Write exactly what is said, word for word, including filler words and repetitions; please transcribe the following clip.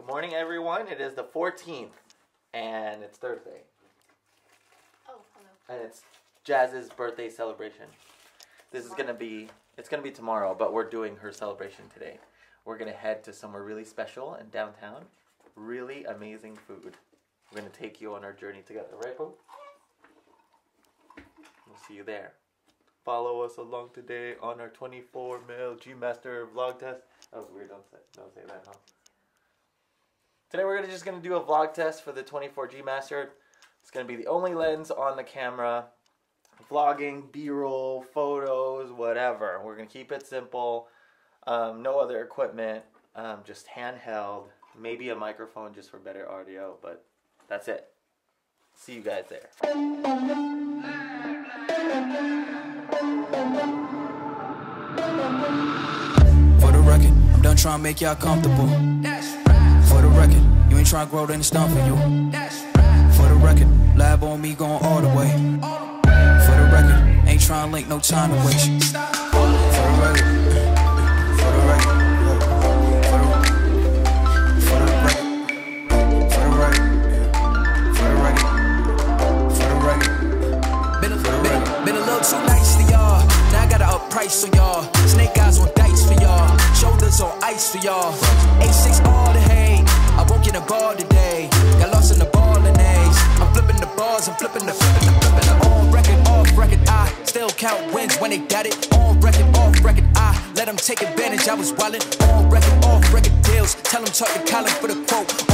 Good morning, everyone. It is the fourteenth, and it's Thursday. Oh, hello. And it's Jazz's birthday celebration. This tomorrow. is gonna be it's gonna be tomorrow, but we're doing her celebration today. We're gonna head to somewhere really special in downtown. Really amazing food. We're gonna take you on our journey together, right, Boo? We'll see you there. Follow us along today on our twenty-four mil G Master vlog test. Oh, weird. Don't say don't say that, huh? Today we're gonna just gonna do a vlog test for the twenty-four G Master. It's gonna be the only lens on the camera. Vlogging, B-roll, photos, whatever. We're gonna keep it simple. Um, no other equipment. Um, just handheld. Maybe a microphone just for better audio, but that's it. See you guys there. For the record, I'm done trying to make y'all comfortable. That's right. For the record, you ain't trying to grow, then it's done for you. That's right. For the record, lab on me going all the way. All the way. For the record, ain't trying to link, no time to waste. Stop. For the record, for the record, for the, for the record, for the record, for the record, for the record. Been a, been, been a little too nice to y'all. Now I gotta up price on y'all. Snake eyes on dice for y'all. Shoulders on ice for y'all. eight six all the hate. I won't get a ball today. Got lost in the ball and A's. I'm flipping the bars, I'm flipping the flipping the flipping the on record, off record. I still count wins when they got it. On record, off record. I let them take advantage. I was wildin'. On record, off record deals. Tell them talk to Colin for the quote.